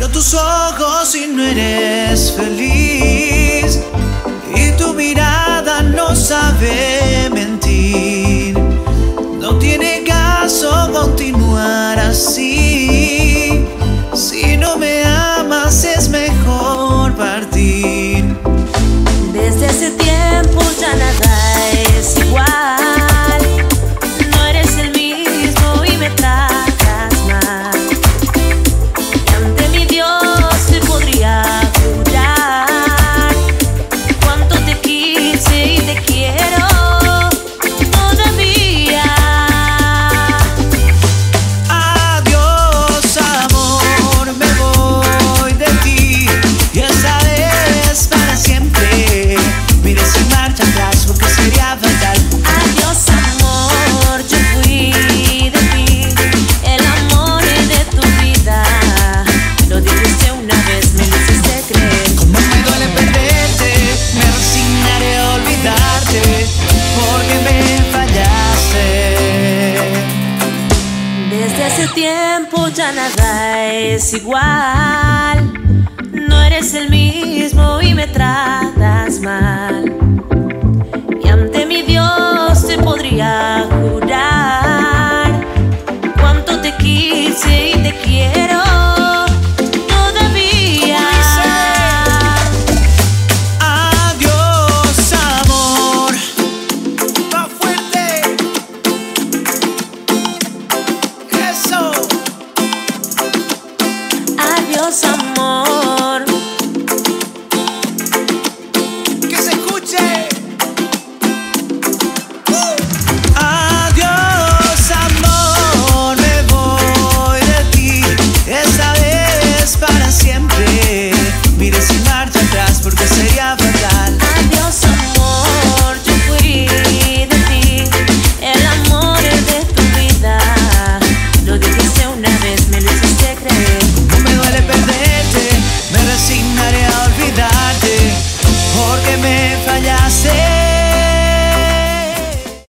Miro tus ojos y no eres feliz, y tu mirada no sabe mentir. No tiene caso continuar así. Si no me amas es mejor partir. Desde hace tiempo ya nada es igual. Nada es igual, no eres el mismo y me tratas mal. Y ante mi Dios te podría jurar cuánto te quise y te quiero. Amor, que se escuche. Adiós, amor, me voy de ti. Esta vez para siempre. Mire sin marcha atrás porque sería fatal. Adiós, amor, yo fui de ti, el amor es de tu vida. Lo dijiste una vez, me lo hiciste creer. Perderte, me resignaré a olvidarte, porque me fallaste.